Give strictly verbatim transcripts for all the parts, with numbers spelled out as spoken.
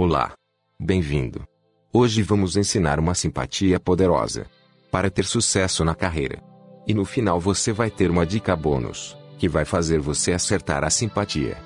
Olá! Bem-vindo! Hoje vamos ensinar uma simpatia poderosa para ter sucesso na carreira. E no final você vai ter uma dica bônus que vai fazer você acertar a simpatia.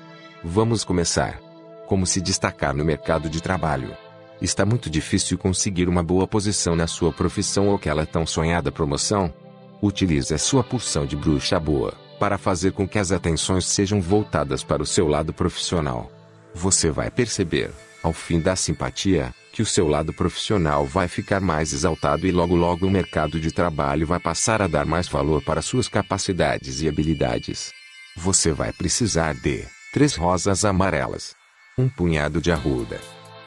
Vamos começar! Como se destacar no mercado de trabalho. Está muito difícil conseguir uma boa posição na sua profissão ou aquela tão sonhada promoção? Utilize a sua pulsão de bruxa boa para fazer com que as atenções sejam voltadas para o seu lado profissional. Você vai perceber, ao fim da simpatia, que o seu lado profissional vai ficar mais exaltado e logo logo o mercado de trabalho vai passar a dar mais valor para suas capacidades e habilidades. Você vai precisar de três rosas amarelas, um punhado de arruda,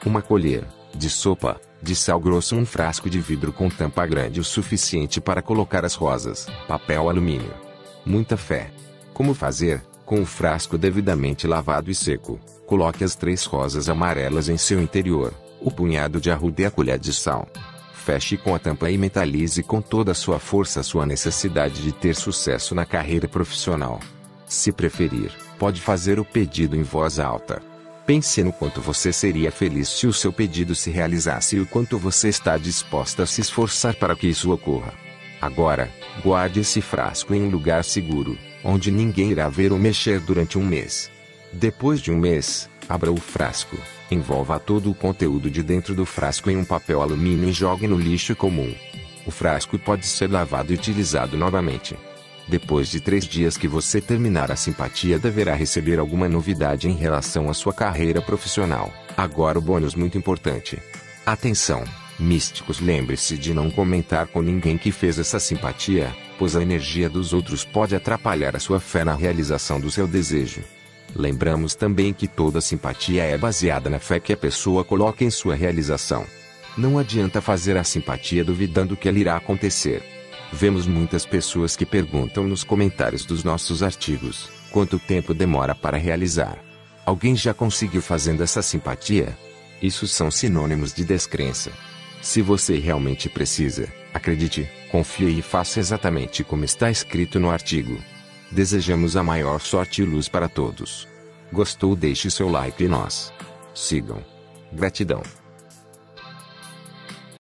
uma colher de sopa, de sal grosso, um frasco de vidro com tampa grande o suficiente para colocar as rosas, papel alumínio, muita fé. Como fazer? Com o frasco devidamente lavado e seco, coloque as três rosas amarelas em seu interior, o punhado de arruda e a colher de sal. Feche com a tampa e mentalize com toda a sua força a sua necessidade de ter sucesso na carreira profissional. Se preferir, pode fazer o pedido em voz alta. Pense no quanto você seria feliz se o seu pedido se realizasse e o quanto você está disposta a se esforçar para que isso ocorra. Agora, guarde esse frasco em um lugar seguro, onde ninguém irá ver ou mexer durante um mês. Depois de um mês, abra o frasco, envolva todo o conteúdo de dentro do frasco em um papel alumínio e jogue no lixo comum. O frasco pode ser lavado e utilizado novamente. Depois de três dias que você terminar a simpatia, deverá receber alguma novidade em relação à sua carreira profissional. Agora o bônus muito importante. Atenção, místicos, lembre-se de não comentar com ninguém que fez essa simpatia, pois a energia dos outros pode atrapalhar a sua fé na realização do seu desejo. Lembramos também que toda simpatia é baseada na fé que a pessoa coloca em sua realização. Não adianta fazer a simpatia duvidando que ela irá acontecer. Vemos muitas pessoas que perguntam nos comentários dos nossos artigos, quanto tempo demora para realizar? Alguém já conseguiu fazendo essa simpatia? Isso são sinônimos de descrença. Se você realmente precisa, acredite, confie e faça exatamente como está escrito no artigo. Desejamos a maior sorte e luz para todos. Gostou? Deixe seu like e nós sigam. Gratidão.